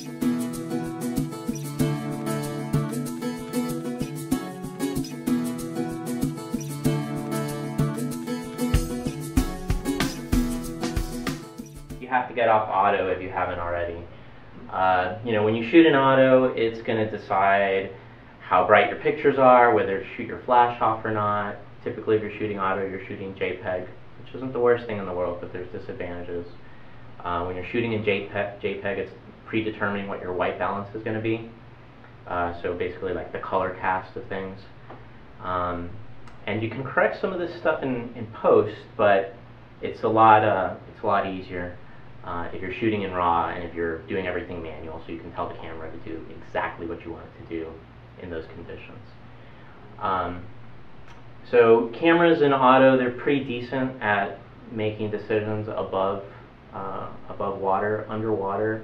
You have to get off auto if you haven't already. You know, when you shoot in auto, it's going to decide how bright your pictures are, whether to shoot your flash off or not. Typically, if you're shooting auto, you're shooting JPEG, which isn't the worst thing in the world, but there's disadvantages. When you're shooting in JPEG, it's predetermining what your white balance is going to be. So basically, like the color cast of things. And you can correct some of this stuff in post, but it's a lot easier. If you're shooting in RAW and if you're doing everything manual, so you can tell the camera to do exactly what you want it to do in those conditions. So cameras in auto, they're pretty decent at making decisions above water, underwater.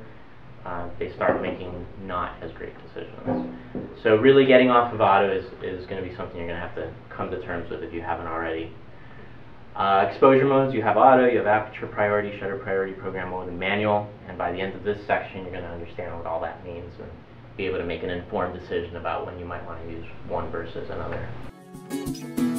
They start making not as great decisions. So really getting off of auto is going to be something you're going to have to come to terms with if you haven't already. Exposure modes, you have auto, you have aperture priority, shutter priority, program mode, and manual. And by the end of this section, you're going to understand what all that means and be able to make an informed decision about when you might want to use one versus another.